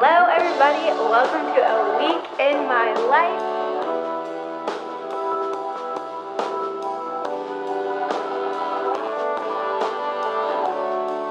Hello everybody, welcome to a week in my life.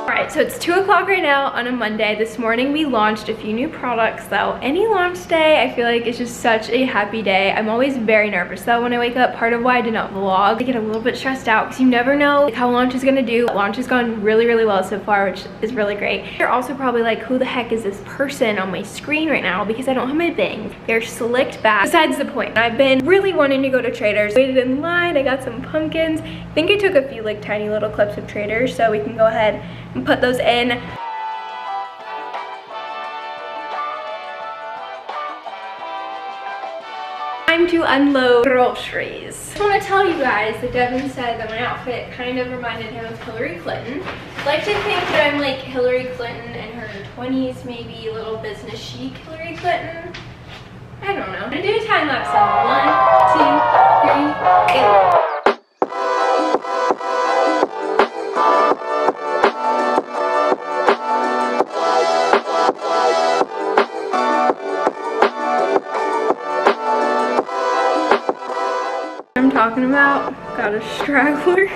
Alright, so it's 2 o'clock right now on a Monday. This morning we launched a few new products though. Any launch day, I feel like it's just such a happy day. I'm always very nervous though when I wake up. Part of why I did not vlog, I get a little bit stressed out because you never know how launch is going to do. Launch has gone really, really well so far, which is really great. You're also probably like, who the heck is this person on my screen right now? Because I don't have my bangs. They're slicked back. Besides the point, I've been really wanting to go to Trader's. Waited in line, I got some pumpkins. I think I took a few like tiny little clips of Trader's, so we can go ahead and put those in. Time to unload groceries. I want to tell you guys that Devin said that my outfit kind of reminded him of Hillary Clinton. I like to think that I'm like Hillary Clinton in her 20s, maybe a little business chic Hillary Clinton. I don't know. I'm gonna do a time lapse on 1, 2, 3, 8. Talking about got a straggler.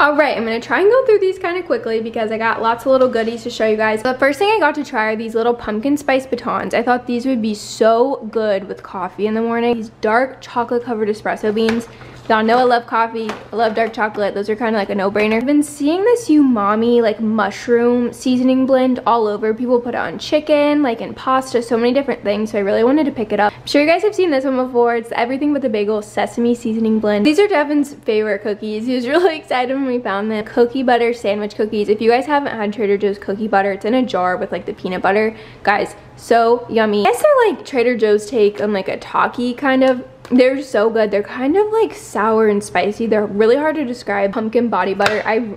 All right, I'm gonna try and go through these kind of quickly because I got lots of little goodies to show you guys. The first thing I got to try are these little pumpkin spice batons. I thought these would be so good with coffee in the morning. These dark chocolate covered espresso beans. Y'all know I love coffee, I love dark chocolate. Those are kind of like a no-brainer. I've been seeing this umami like mushroom seasoning blend all over. People put it on chicken, like in pasta, so many different things, so I really wanted to pick it up. I'm sure you guys have seen this one before. It's everything but the bagel sesame seasoning blend. These are Devin's favorite cookies. He was really excited when we found them. Cookie butter sandwich cookies. If you guys haven't had Trader Joe's cookie butter, it's in a jar with like the peanut butter. Guys, so yummy. I guess they're like Trader Joe's take on like a Taki kind of. They're so good. They're kind of like sour and spicy. They're really hard to describe. Pumpkin body butter. I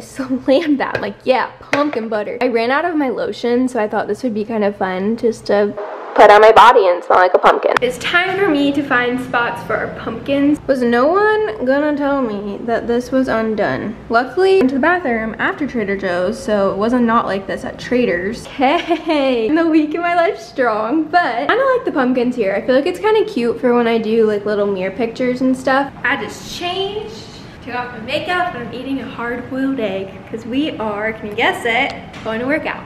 slammed that. Like, yeah, pumpkin butter. I ran out of my lotion, so I thought this would be kind of fun just to put on my body and smell like a pumpkin. It's time for me to find spots for our pumpkins. Was no one gonna tell me that this was undone? Luckily, I went to the bathroom after Trader Joe's, so it wasn't not like this at Trader's. Hey, I'm the week in my life strong, but I kinda like the pumpkins here. I feel like it's kinda cute for when I do like little mirror pictures and stuff. I just changed, took off my makeup, and I'm eating a hard-boiled egg, because we are, can you guess it, going to work out.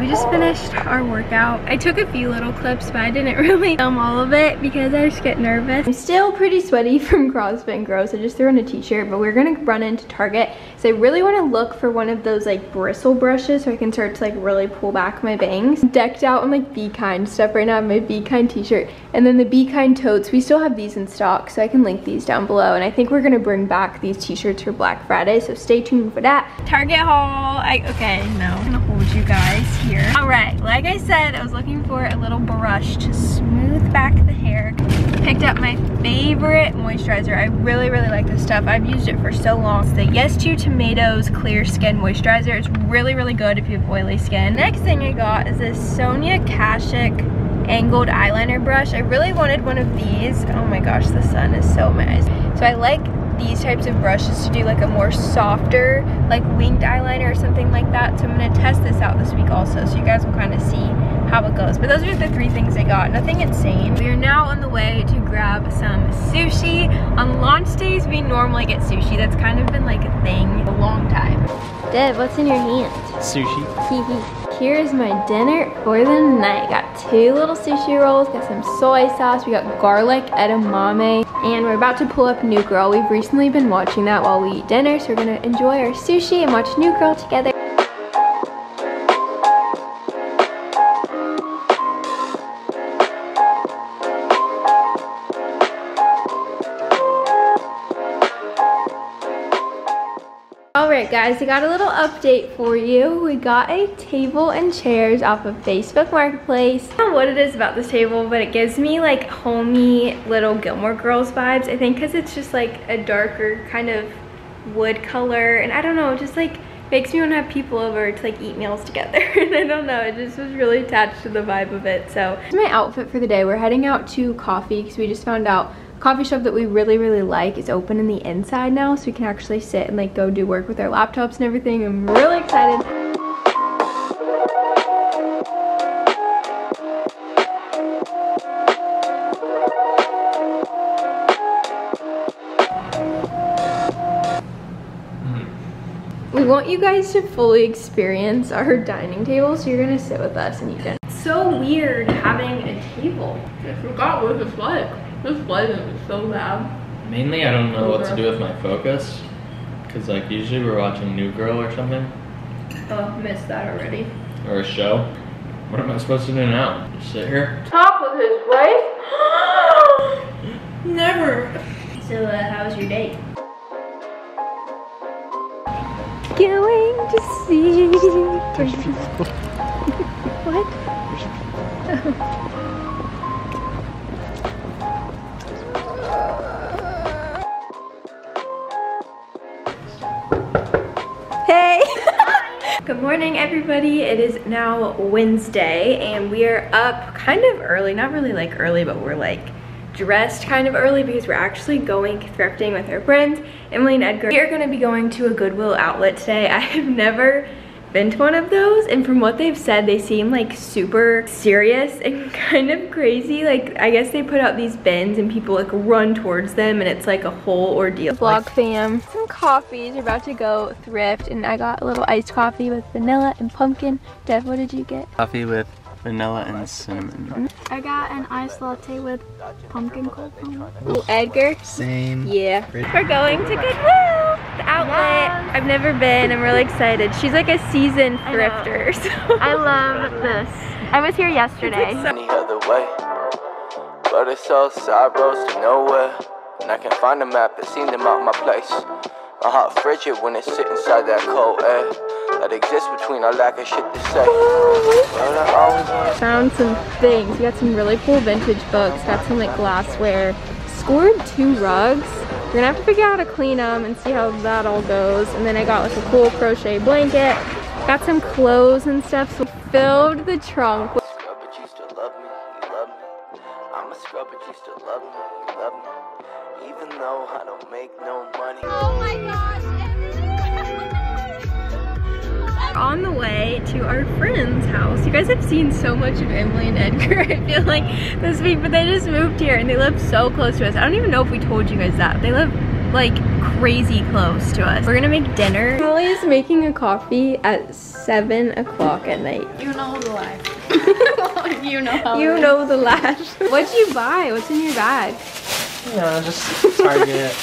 We just finished our workout. I took a few little clips, but I didn't really film all of it because I just get nervous. I'm still pretty sweaty from CrossFit and Gross. I just threw on a t-shirt, but we're gonna run into Target. So I really wanna look for one of those like bristle brushes so I can start to like really pull back my bangs. I'm decked out on like Be Kind stuff right now, my Be Kind t-shirt. And then the Be Kind totes, we still have these in stock, so I can link these down below. And I think we're gonna bring back these t-shirts for Black Friday, so stay tuned for that. Target haul, okay, no, I'm gonna hold you guys here. Alright, like I said, I was looking for a little brush to smooth back the hair. Picked up my favorite moisturizer. I really, really like this stuff. I've used it for so long. It's the Yes to Tomatoes Clear Skin Moisturizer. It's really, really good if you have oily skin. Next thing I got is this Sonia Kashuk angled eyeliner brush. I really wanted one of these. Oh my gosh, the sun is so nice. So I like these types of brushes to do like a more softer like winged eyeliner or something like that, so I'm going to test this out this week also, so you guys will kind of see how it goes. But those are the three things I got, nothing insane. We are now on the way to grab some sushi. On launch days we normally get sushi. That's kind of been like a thing a long time. Deb, what's in your hand? Sushi. Here is my dinner for the night. Got 2 little sushi rolls, got some soy sauce, we got garlic edamame, and we're about to pull up New Girl. We've recently been watching that while we eat dinner, so we're gonna enjoy our sushi and watch New Girl together. Alright guys, I got a little update for you. We got a table and chairs off of Facebook Marketplace. I don't know what it is about this table, but it gives me like homey little Gilmore Girls vibes. I think because it's just like a darker kind of wood color, and I don't know, just like makes me want to have people over to like eat meals together. And I don't know, it just was really attached to the vibe of it. So here's my outfit for the day. We're heading out to coffee because we just found out a coffee shop that we really like is open in the inside now, so we can actually sit and like go do work with our laptops and everything. I'm really excited. We want you guys to fully experience our dining table, so you're gonna sit with us and eat dinner. It's so weird having a table. I forgot what it's like. This wasn't so loud. Mainly, I don't know what to do with my focus, because like usually we're watching New Girl or something. Oh, missed that already. Or a show. What am I supposed to do now? Just sit here? Talk with his wife? Never. So, how was your date? Going to see. There's people. What? There's people. Hey! Good morning, everybody. It is now Wednesday, and we are up kind of early. Not really like early, but we're like dressed kind of early because we're actually going thrifting with our friends, Emily and Edgar. We are going to be going to a Goodwill outlet today. I have never been to one of those, and from what they've said, they seem like super serious and kind of crazy. Like, I guess they put out these bins and people like run towards them, and it's like a whole ordeal. Vlog fam, some coffees. We're about to go thrift, and I got a little iced coffee with vanilla and pumpkin. Dev, what did you get? Coffee with vanilla and cinnamon. I got an iced latte with pumpkin cold foam. Ooh, Edgar. Same. Yeah. We're going to Goodwill, the outlet. Yes. I've never been. I'm really excited. She's like a seasoned thrifter. So. I love this. I was here yesterday. Any other way, but it's all side roads to nowhere, and I can find a map that seen them out my place. My heart frigid when it sit inside that cold air that exists between our lack of shit to say. Found some things. We got some really cool vintage books, got some like glassware, scored 2 rugs. We're gonna have to figure out how to clean them and see how that all goes. And then I got like a cool crochet blanket, got some clothes and stuff, so filled the trunk. Scrub, but you still love me, you love me. I'm a scrub, but you still love me, you love me. Even though I don't make no money. Oh my gosh. On the way to our friend's house. You guys have seen so much of Emily and Edgar, I feel like, this week, but they just moved here and they live so close to us. I don't even know if we told you guys that. They live like crazy close to us. We're gonna make dinner. Molly is making a coffee at 7 o'clock at night. You know the life. You know how you know the life. What'd you buy? What's in your bag? No, just Target.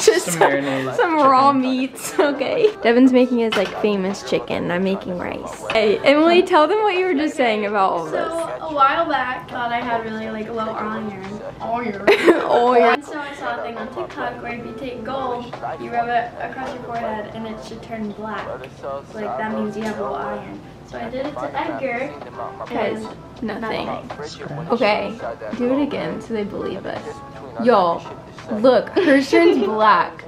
Just some raw meats, okay. Devin's making his like famous chicken. I'm making rice. Hey, Emily, tell them what you were just saying about all this. So, a while back, thought I had really like low iron. So I saw a thing on TikTok where if you take gold, you rub it across your forehead and it should turn black. Like that means you have low iron. So I did it to Edgar. Because nothing. Okay, do it again so they believe us. Y'all, look, Christian's black.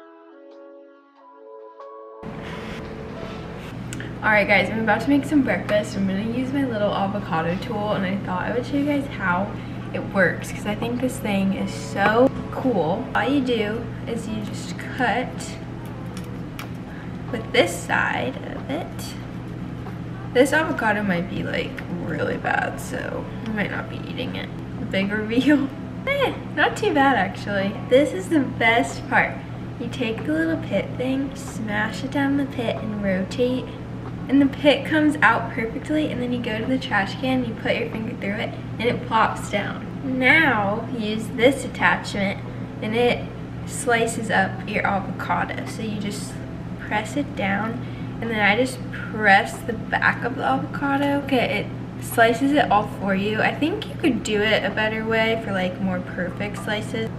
Alright guys, I'm about to make some breakfast. I'm gonna use my little avocado tool, and I thought I would show you guys how it works because I think this thing is so cool. All you do is you just cut with this side of it. This avocado might be like really bad, so I might not be eating it. A big reveal. Eh, not too bad actually. This is the best part. You take the little pit thing, smash it down the pit and rotate, and the pit comes out perfectly, and then you go to the trash can, you put your finger through it, and it plops down. Now, use this attachment, and it slices up your avocado. So you just press it down, and then I just press the back of the avocado. Okay, it slices it all for you. I think you could do it a better way for like more perfect slices.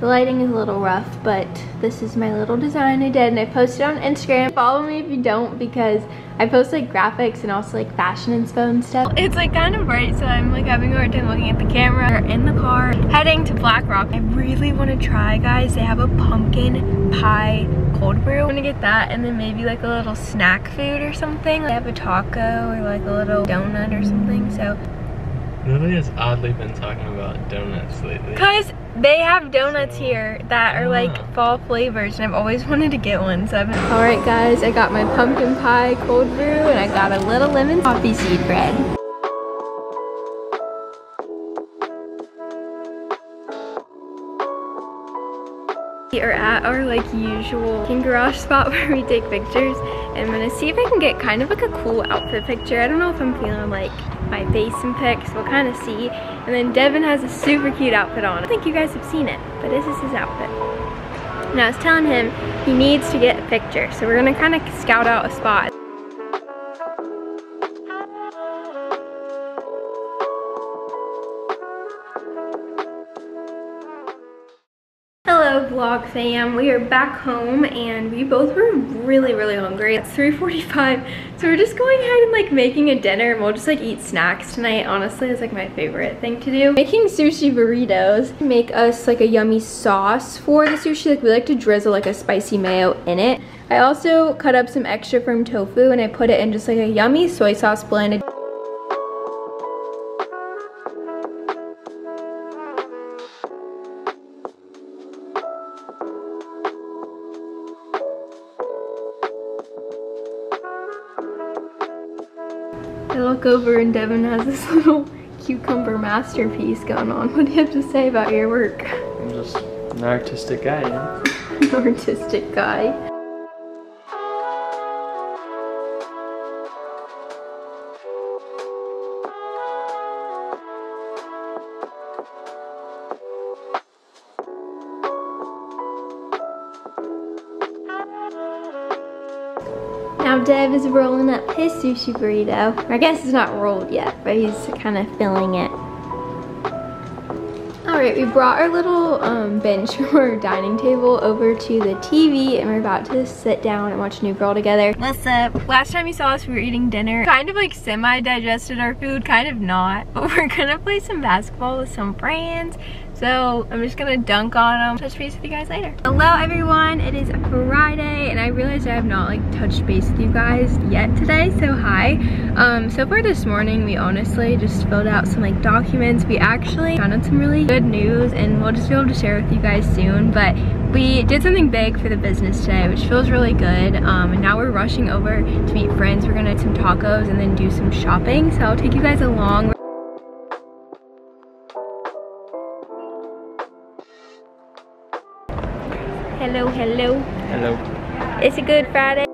The lighting is a little rough, but this is my little design I did and I posted on Instagram. Follow me if you don't, because I post like graphics and also like fashion inspo and stuff. It's like kind of bright, so I'm like having a hard time looking at the camera. We're in the car heading to Black Rock. I really want to try, guys. They have a pumpkin pie cold brew. I'm gonna get that and then maybe like a little snack food or something. They have a taco or like a little donut or something, so. Lily has oddly been talking about donuts lately. Cause they have donuts here that are like fall flavors and I've always wanted to get one, so I've been... Alright guys, I got my pumpkin pie cold brew and I got a little lemon coffee seed bread. We are at our like usual garage spot where we take pictures, and I'm gonna see if I can get kind of like a cool outfit picture. I don't know if I'm feeling like my basin pics, we'll kind of see. And then Devin has a super cute outfit on. I think you guys have seen it, but this is his outfit. And I was telling him he needs to get a picture, so we're gonna kind of scout out a spot. Hello vlog fam, we are back home and we both were really hungry. It's 3:45, so we're just going ahead and like making a dinner and we'll just like eat snacks tonight. Honestly, it's like my favorite thing to do. Making sushi burritos. Make us like a yummy sauce for the sushi. Like we like to drizzle like a spicy mayo in it. I also cut up some extra from tofu and I put it in just like a yummy soy sauce blend. I look over and Devin has this little cucumber masterpiece going on. What do you have to say about your work? I'm just an artistic guy, yeah? An artistic guy. Now Dev is rolling up his sushi burrito. I guess it's not rolled yet, but he's kind of filling it. Alright, we brought our little bench from our dining table over to the TV and we're about to sit down and watch New Girl together. What's up? Last time you saw us, we were eating dinner. Kind of like semi-digested our food, kind of not. But we're gonna play some basketball with some friends. So I'm just gonna dunk on them. Touch base with you guys later. Hello everyone, it is Friday and I realized I have not like touched base with you guys yet today, so hi. So far this morning, we honestly just filled out some like documents. We actually found out some really good news and we'll just be able to share with you guys soon, but we did something big for the business today, which feels really good. And now we're rushing over to meet friends. We're gonna eat some tacos and then do some shopping. So I'll take you guys along. Hello, hello. Hello. It's a good Friday.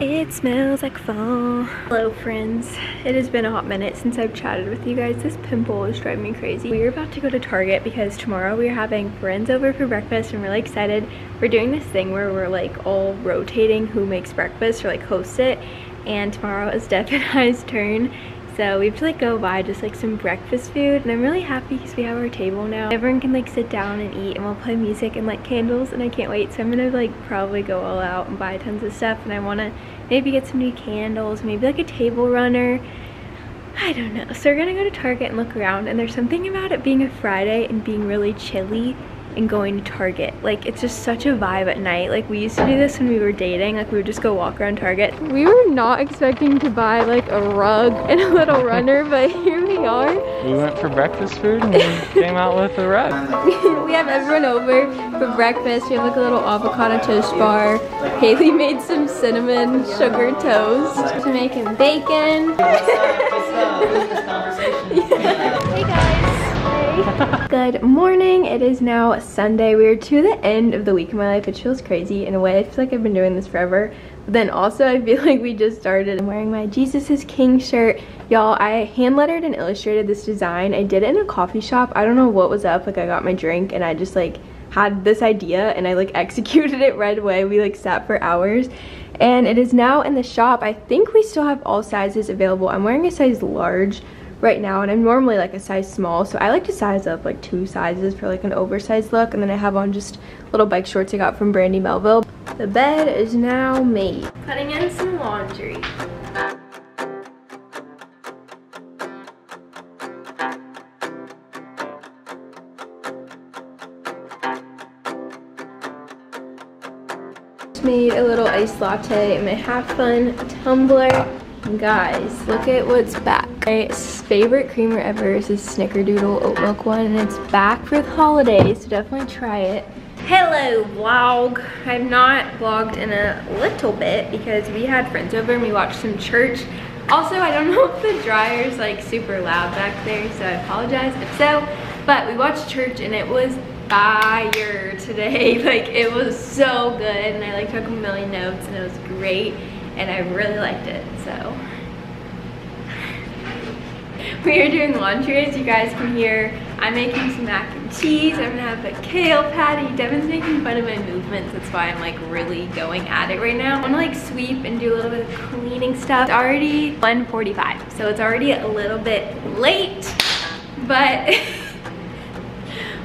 It smells like fall. Hello friends. It has been a hot minute since I've chatted with you guys. This pimple is driving me crazy. We are about to go to Target because tomorrow we are having friends over for breakfast. I'm really excited. We're doing this thing where we're like all rotating who makes breakfast or like hosts it. And tomorrow is Deb and I's turn, so we have to like go buy just like some breakfast food, and I'm really happy because we have our table now. Everyone can like sit down and eat, and we'll play music and like candles, and I can't wait. So I'm gonna like probably go all out and buy tons of stuff, and I want to maybe get some new candles, maybe like a table runner, I don't know. So we're gonna go to Target and look around, and there's something about it being a Friday and being really chilly and going to Target. Like, it's just such a vibe at night. Like, we used to do this when we were dating. Like, we would just go walk around Target. We were not expecting to buy, like, a rug and a little runner, but here we are. We went for breakfast food and we came out with a rug. We have everyone over for breakfast. We have, like, a little avocado toast bar. Haley made some cinnamon sugar toast. Jamaican bacon. Hey, guys. Good morning. It is now Sunday. We are to the end of the week in my life. It feels crazy in a way. I feel like I've been doing this forever. But then also I feel like we just started. I'm wearing my Jesus is King shirt. Y'all, I hand lettered and illustrated this design. I did it in a coffee shop. I don't know what was up. Like I got my drink and I just like had this idea and I like executed it right away. We like sat for hours. and it is now in the shop. I think we still have all sizes available. I'm wearing a size large right now, and I'm normally like a size small, so I like to size up like 2 sizes for like an oversized look. And then I have on just little bike shorts I got from Brandy Melville. The bed is now made. Putting in some laundry. Made a little iced latte in my Have Fun tumbler. And guys, look at what's back. My favorite creamer ever is this Snickerdoodle oat milk one, and it's back for the holidays, so definitely try it. Hello vlog. I've not vlogged in a little bit because we had friends over and we watched some church. Also, I don't know if the dryer's like super loud back there, so I apologize if so, but we watched church and it was fire today. Like, it was so good, and I like took a million notes, and it was great, and I really liked it. So we are doing laundry, as you guys can hear. I'm making some mac and cheese. I'm gonna have a kale patty. Devin's making fun of my movements, that's why I'm like really going at it right now. I wanna like sweep and do a little bit of cleaning stuff. It's already 1:45, so it's already a little bit late, but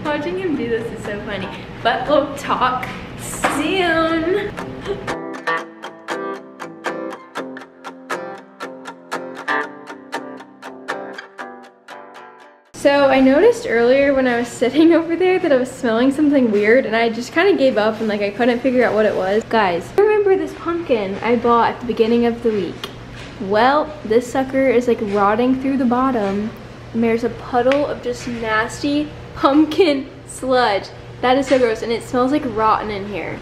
watching him do this is so funny. But we'll talk soon. So I noticed earlier when I was sitting over there that I was smelling something weird, and I just kind of gave up and like I couldn't figure out what it was. Guys, remember this pumpkin I bought at the beginning of the week? Well, this sucker is like rotting through the bottom, and there's a puddle of just nasty pumpkin sludge. That is so gross, and it smells like rotten in here.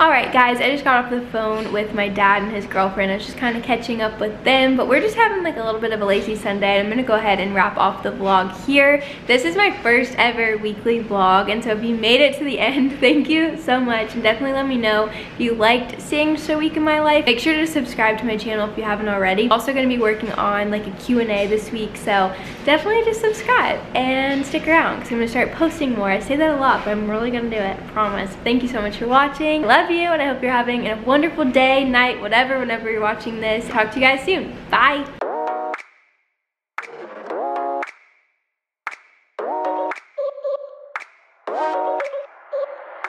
Alright guys, I just got off the phone with my dad and his girlfriend. I was just kind of catching up with them, but we're just having like a little bit of a lazy Sunday. I'm going to go ahead and wrap off the vlog here. This is my first ever weekly vlog, and so if you made it to the end, thank you so much. And definitely let me know if you liked seeing Just a Week in My Life. Make sure to subscribe to my channel if you haven't already. Also going to be working on like a Q&A this week, so definitely just subscribe and stick around because I'm going to start posting more. I say that a lot, but I'm really going to do it, I promise. Thank you so much for watching. Love you, and I hope you're having a wonderful day, night, whenever you're watching this. Talk to you guys soon. Bye.